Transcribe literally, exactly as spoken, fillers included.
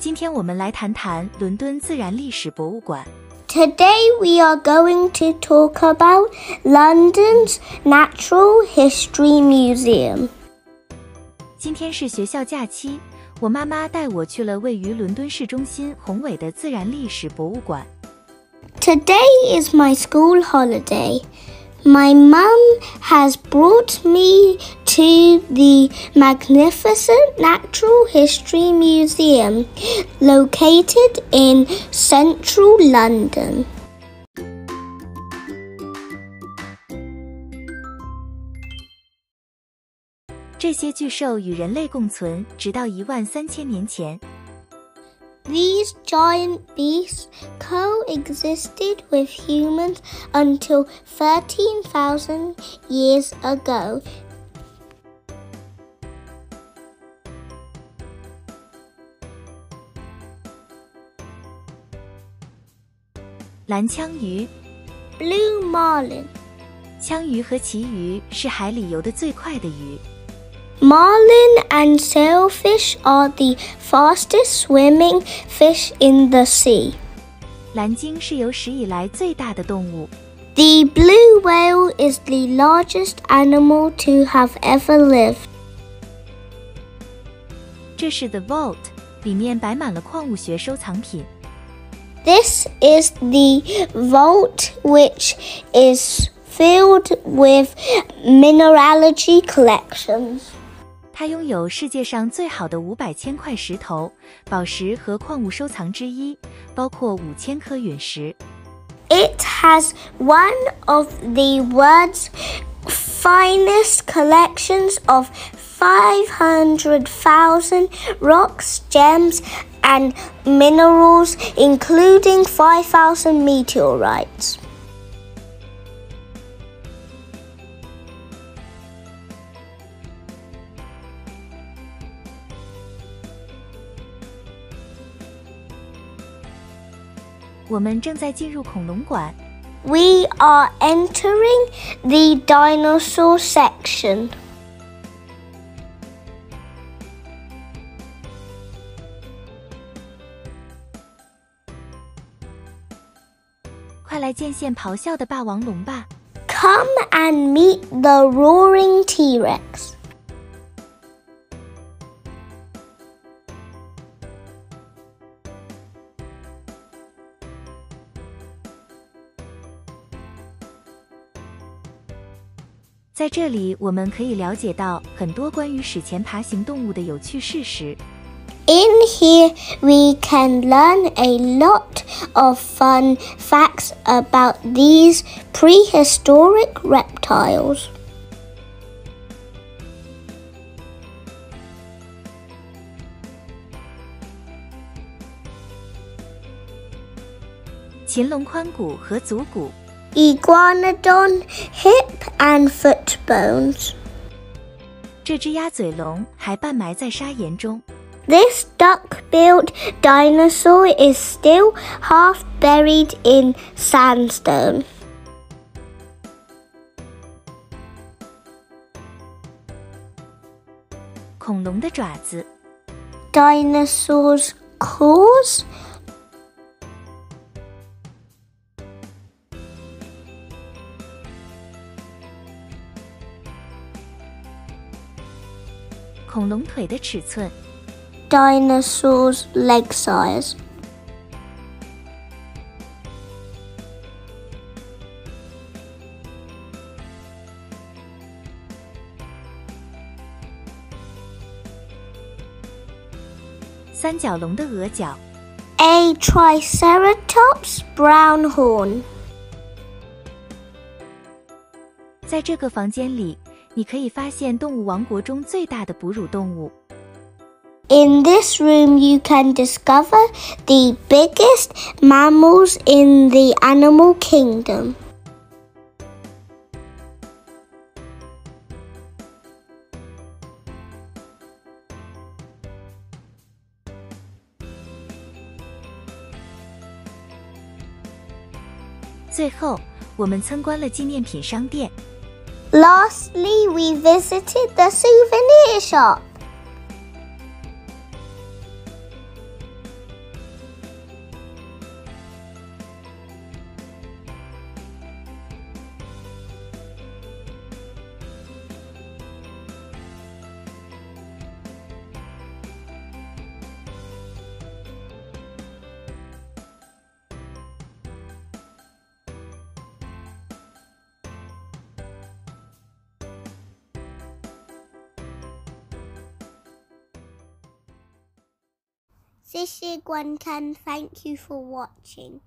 今天我们来谈谈伦敦自然历史博物馆。 Today we are going to talk about London's Natural History Museum. 今天是学校假期，我妈妈带我去了位于伦敦市中心宏伟的自然历史博物馆。Today is my school holiday. My mum has brought me to the magnificent Natural History Museum located in central London. 这些巨兽与人类共存，直到一万三千年前。 These giant beasts coexisted with humans until thirteen thousand years ago. 蓝枪鱼 Blue Marlin 枪鱼和旗鱼是海里游得最快的鱼。 Marlin and sailfish are the fastest swimming fish in the sea. 蓝鲸是有史以来最大的动物。 The blue whale is the largest animal to have ever lived. 这是 The Vault， 里面摆满了矿物学收藏品。 This is the vault, which is filled with mineralogy collections. 它拥有世界上最好的五百千块石头、宝石和矿物收藏之一，包括五千颗陨石。It has one of the world's finest collections of five hundred thousand rocks, gems, and minerals, including five thousand meteorites. 我们正在进入恐龙馆。We are entering the dinosaur section. 快来见现咆哮的霸王龙吧。Come and meet the roaring T-Rex. 在这里，我们可以了解到很多关于史前爬行动物的有趣事实。In here, we can learn a lot of fun facts about these prehistoric reptiles. 禽龙髋骨和足骨。 Iguanodon hip and foot bones. 这只鸭嘴龙还半埋在砂岩中。This duck-billed dinosaur is still half buried in sandstone. 恐龙的爪子。Dinosaurs' claws. 恐龙腿的尺寸 Dinosaur's leg size. 三角龙的额角 A Triceratops brown horn. 在这个房间里你可以发现动物王国中最大的哺乳动物。In this room, you can discover the biggest mammals in the animal kingdom. 最后，我们参观了纪念品商店。 Lastly, we visited the souvenir shop. This is Iguan Can. Thank you for watching.